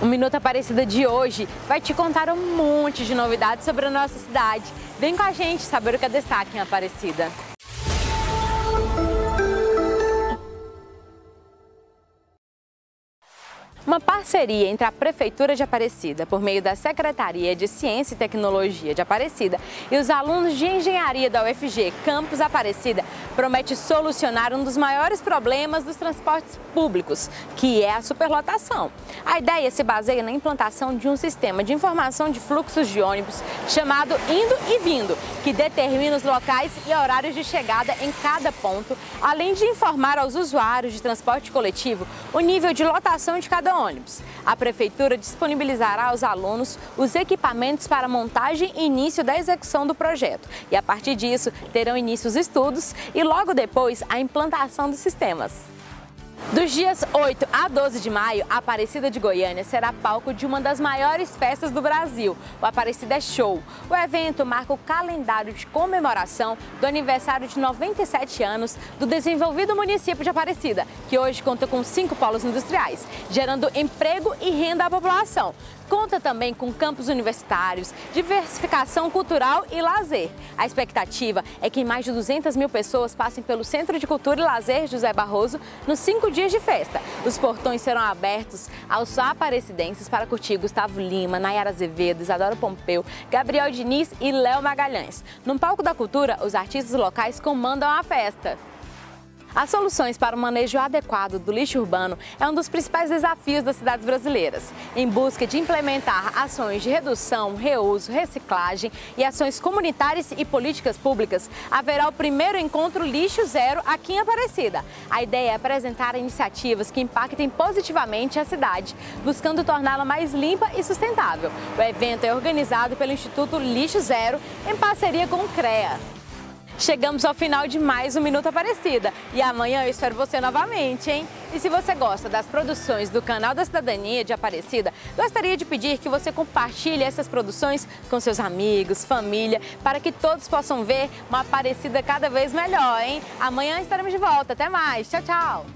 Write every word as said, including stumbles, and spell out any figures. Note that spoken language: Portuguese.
O Minuto Aparecida de hoje vai te contar um monte de novidades sobre a nossa cidade. Vem com a gente saber o que é destaque em Aparecida. Uma parceria entre a Prefeitura de Aparecida, por meio da Secretaria de Ciência e Tecnologia de Aparecida, e os alunos de Engenharia da U F G, Campus Aparecida, promete solucionar um dos maiores problemas dos transportes públicos, que é a superlotação. A ideia se baseia na implantação de um sistema de informação de fluxos de ônibus chamado Indo e Vindo, que determina os locais e horários de chegada em cada ponto, além de informar aos usuários de transporte coletivo o nível de lotação de cada ônibus. A Prefeitura disponibilizará aos alunos os equipamentos para montagem e início da execução do projeto. E a partir disso, terão início os estudos e logo depois a implantação dos sistemas. Dos dias oito a doze de maio, a Aparecida de Goiânia será palco de uma das maiores festas do Brasil, o Aparecida Show. O evento marca o calendário de comemoração do aniversário de noventa e sete anos do desenvolvido município de Aparecida, que hoje conta com cinco polos industriais, gerando emprego e renda à população. Conta também com campos universitários, diversificação cultural e lazer. A expectativa é que mais de duzentas mil pessoas passem pelo Centro de Cultura e Lazer José Barroso nos cinco dias de festa. Os portões serão abertos aos aparecidenses para curtir Gustavo Lima, Naiara Azevedo, Isadora Pompeu, Gabriel Diniz e Léo Magalhães. No palco da cultura, os artistas locais comandam a festa. As soluções para o manejo adequado do lixo urbano é um dos principais desafios das cidades brasileiras. Em busca de implementar ações de redução, reuso, reciclagem e ações comunitárias e políticas públicas, haverá o primeiro encontro Lixo Zero aqui em Aparecida. A ideia é apresentar iniciativas que impactem positivamente a cidade, buscando torná-la mais limpa e sustentável. O evento é organizado pelo Instituto Lixo Zero, em parceria com o CREA. Chegamos ao final de mais um Minuto Aparecida e amanhã eu espero você novamente, hein? E se você gosta das produções do Canal da Cidadania de Aparecida, gostaria de pedir que você compartilhe essas produções com seus amigos, família, para que todos possam ver uma Aparecida cada vez melhor, hein? Amanhã estaremos de volta, até mais, tchau, tchau!